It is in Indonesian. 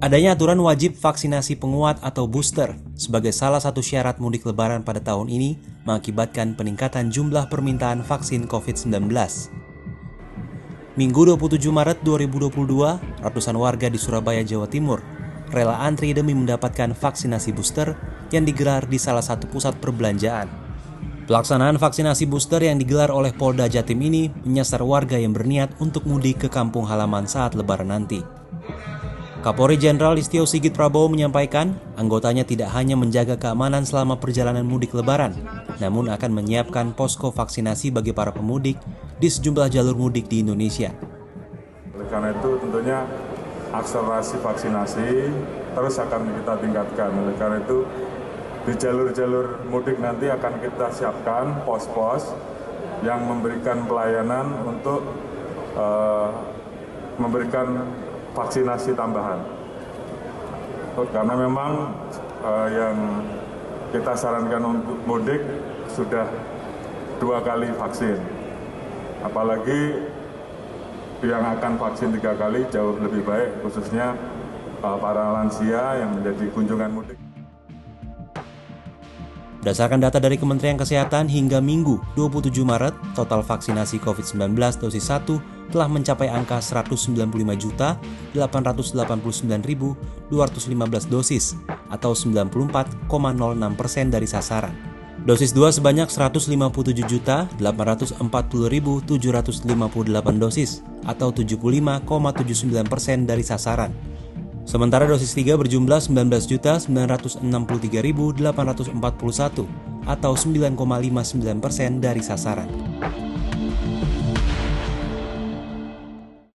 Adanya aturan wajib vaksinasi penguat atau booster sebagai salah satu syarat mudik lebaran pada tahun ini mengakibatkan peningkatan jumlah permintaan vaksin COVID-19. Minggu 27 Maret 2022, ratusan warga di Surabaya, Jawa Timur rela antri demi mendapatkan vaksinasi booster yang digelar di salah satu pusat perbelanjaan. Pelaksanaan vaksinasi booster yang digelar oleh Polda Jatim ini menyasar warga yang berniat untuk mudik ke kampung halaman saat lebaran nanti. Kapolri Jenderal Listyo Sigit Prabowo menyampaikan, anggotanya tidak hanya menjaga keamanan selama perjalanan mudik lebaran, namun akan menyiapkan posko vaksinasi bagi para pemudik di sejumlah jalur mudik di Indonesia. Karena itu tentunya akselerasi vaksinasi terus akan kita tingkatkan. Karena itu di jalur-jalur mudik nanti akan kita siapkan pos-pos yang memberikan pelayanan untuk memberikan vaksinasi tambahan, karena memang yang kita sarankan untuk mudik sudah 2 kali vaksin, apalagi yang akan vaksin 3 kali jauh lebih baik, khususnya para lansia yang menjadi kunjungan mudik. Berdasarkan data dari Kementerian Kesehatan, hingga Minggu 27 Maret, total vaksinasi COVID-19 dosis 1 telah mencapai angka 195.889.215 dosis atau 94,06% dari sasaran. Dosis 2 sebanyak 157.840.758 dosis atau 75,79% dari sasaran. Sementara dosis 3 berjumlah 19.963.841 atau 9,59% dari sasaran.